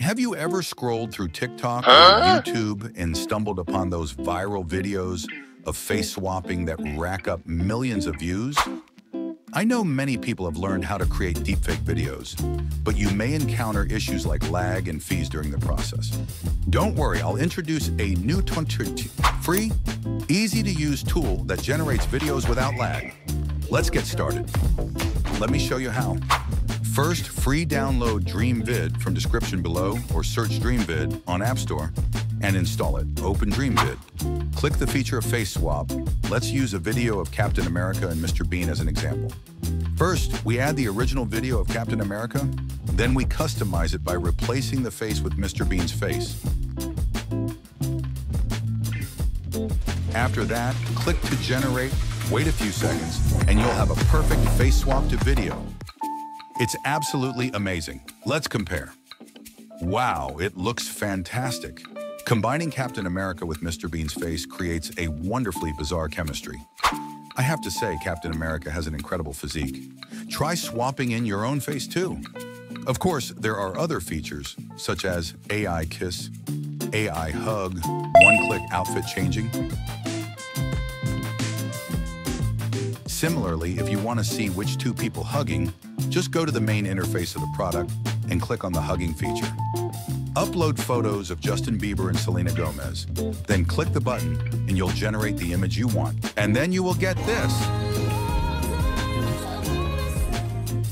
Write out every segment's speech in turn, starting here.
Have you ever scrolled through TikTok or YouTube and stumbled upon those viral videos of face swapping that rack up millions of views? I know many people have learned how to create deepfake videos, but you may encounter issues like lag and fees during the process. Don't worry, I'll introduce a new free, easy-to-use tool that generates videos without lag. Let's get started. Let me show you how. First, free download DreamVid from description below or search DreamVid on App Store and install it. Open DreamVid. Click the feature of face swap. Let's use a video of Captain America and Mr. Bean as an example. First, we add the original video of Captain America, then we customize it by replacing the face with Mr. Bean's face. After that, click to generate, wait a few seconds, and you'll have a perfect face swap to video. It's absolutely amazing. Let's compare. Wow, it looks fantastic. Combining Captain America with Mr. Bean's face creates a wonderfully bizarre chemistry. I have to say, Captain America has an incredible physique. Try swapping in your own face too. Of course, there are other features, such as AI kiss, AI hug, one-click outfit changing. Similarly, if you want to see which two people hugging, just go to the main interface of the product and click on the hugging feature. Upload photos of Justin Bieber and Selena Gomez, then click the button and you'll generate the image you want. And then you will get this.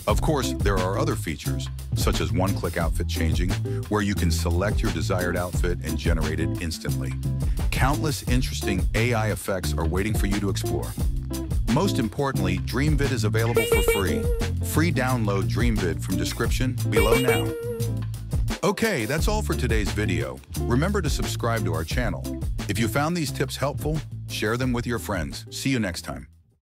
Of course, there are other features, such as one-click outfit changing, where you can select your desired outfit and generate it instantly. Countless interesting AI effects are waiting for you to explore. Most importantly, DreamVid is available for free. Free download DreamVid from description below now. Okay, that's all for today's video. Remember to subscribe to our channel. If you found these tips helpful, share them with your friends. See you next time.